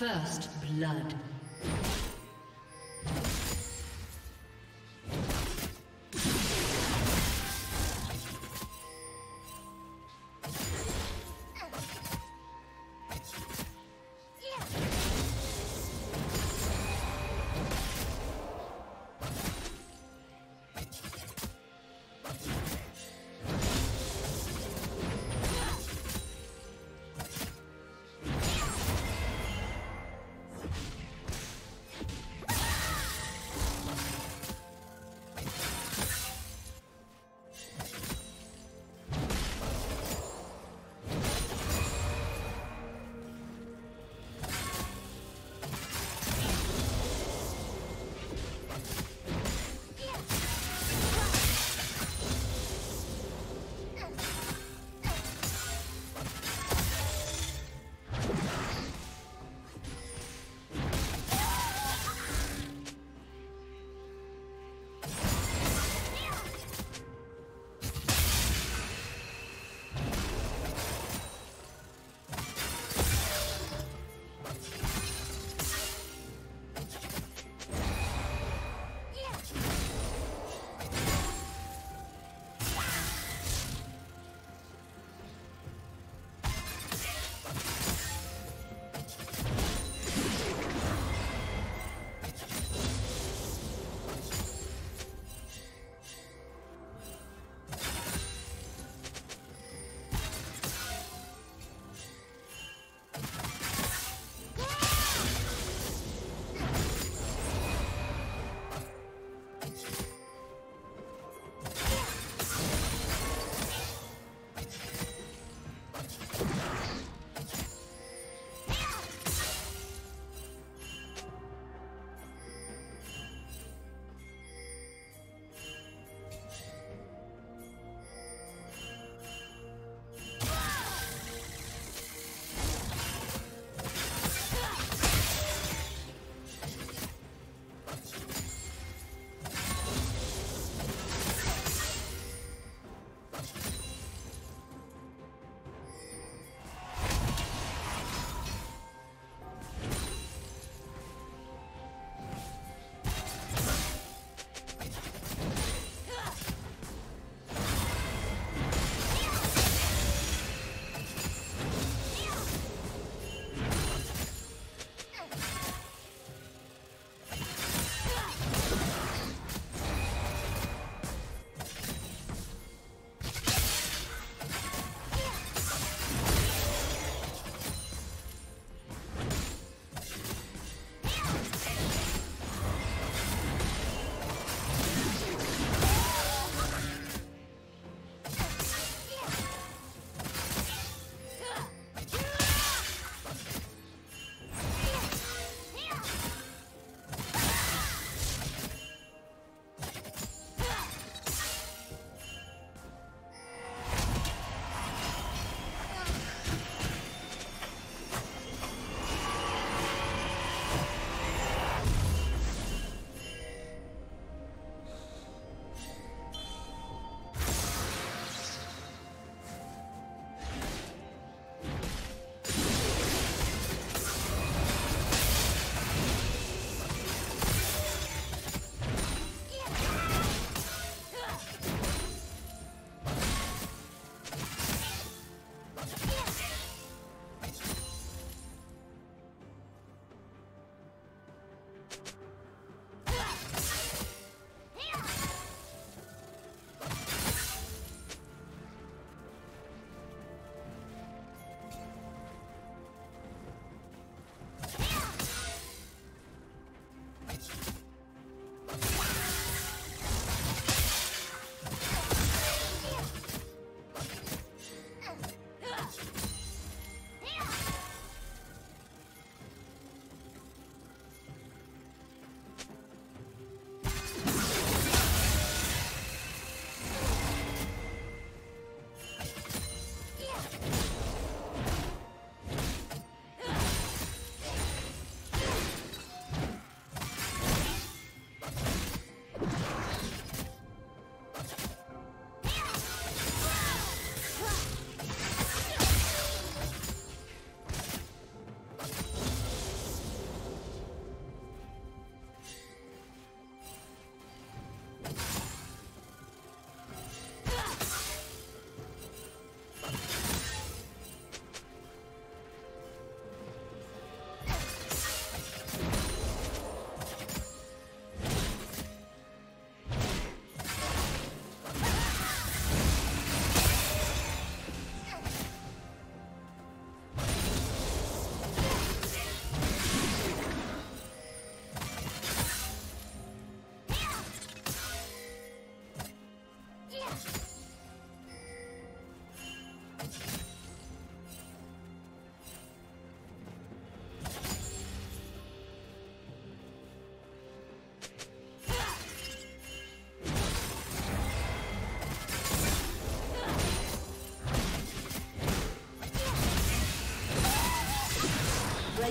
First blood.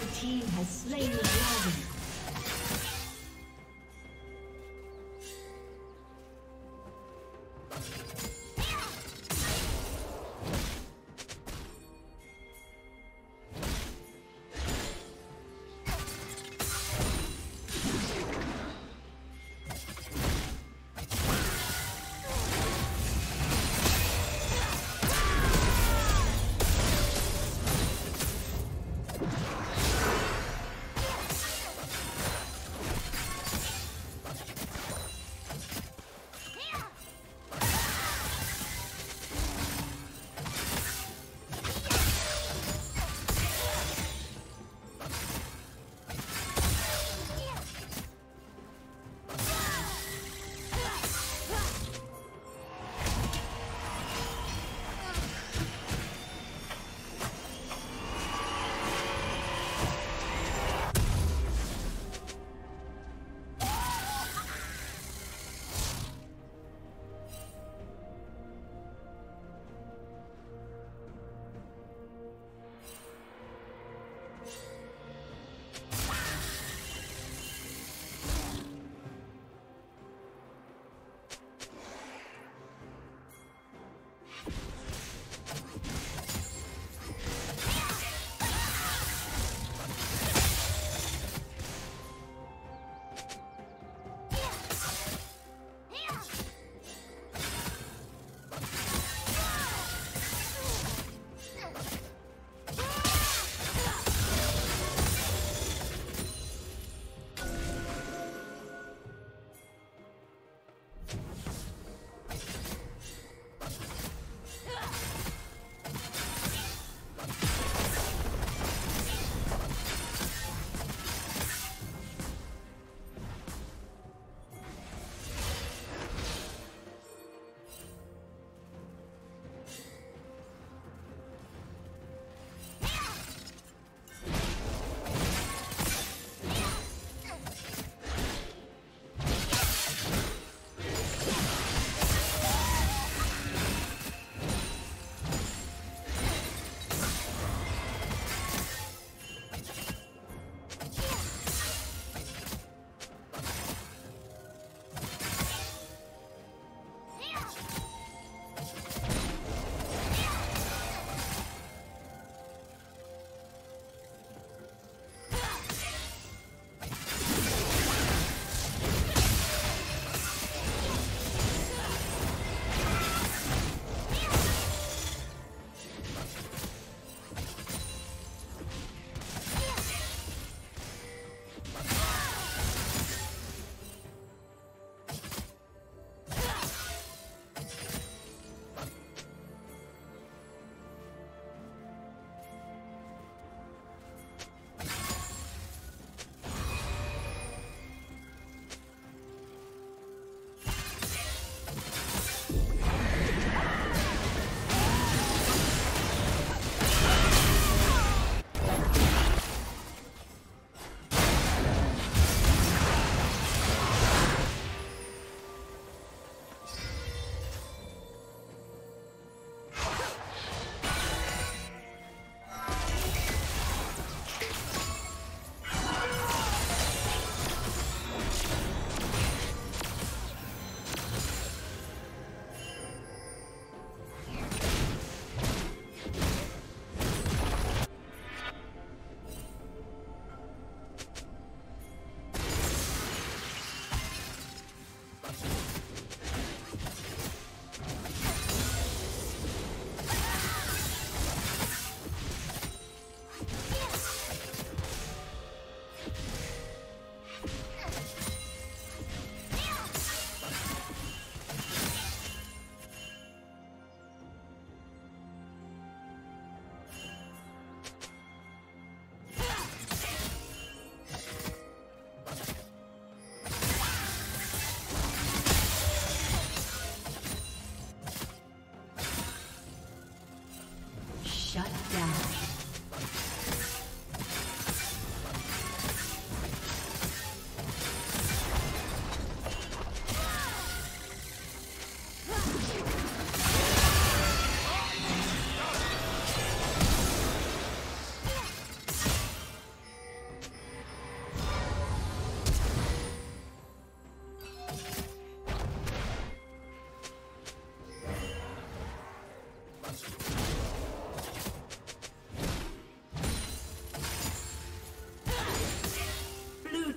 Red team has slain the dragon.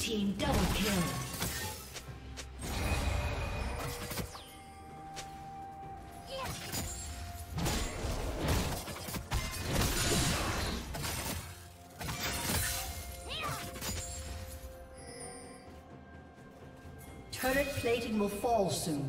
team double kill. Turret plating will fall soon.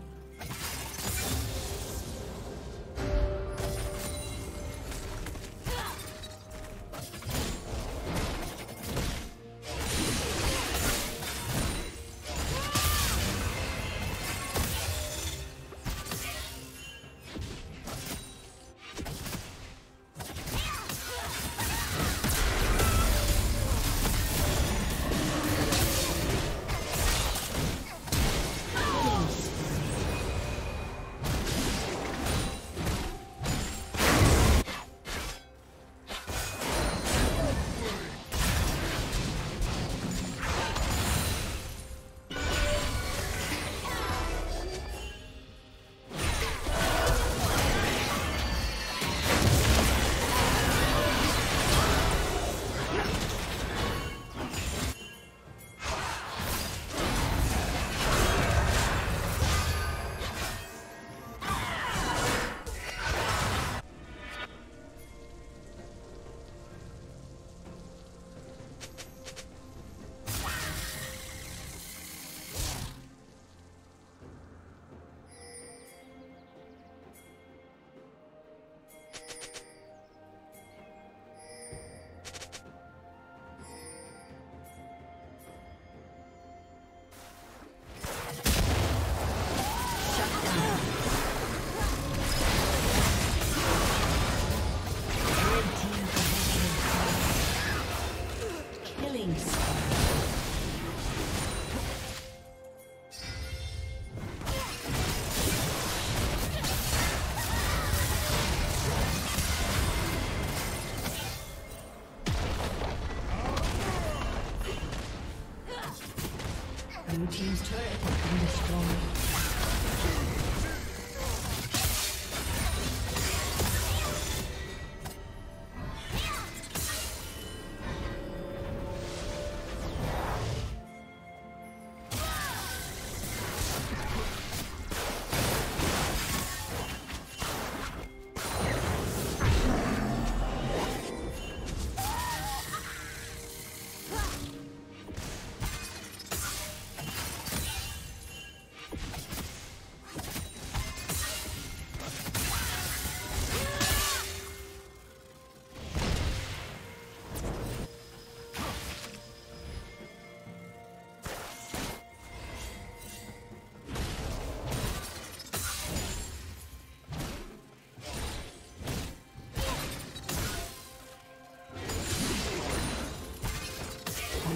Blue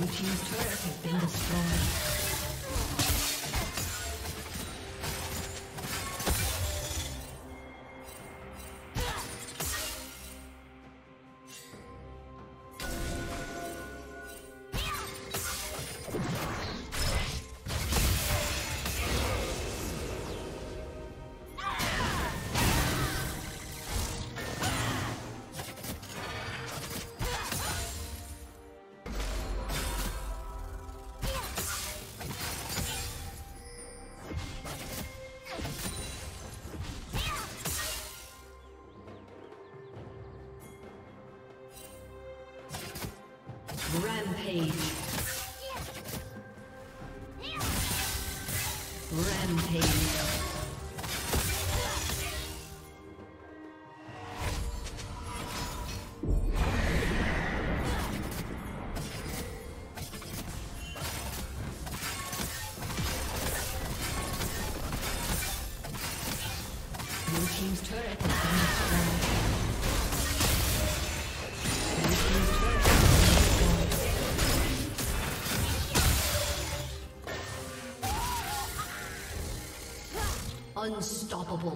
team's turret has been destroyed. Team's turret has been destroyed. Rampage. Rampage. Unstoppable.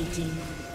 Thank you.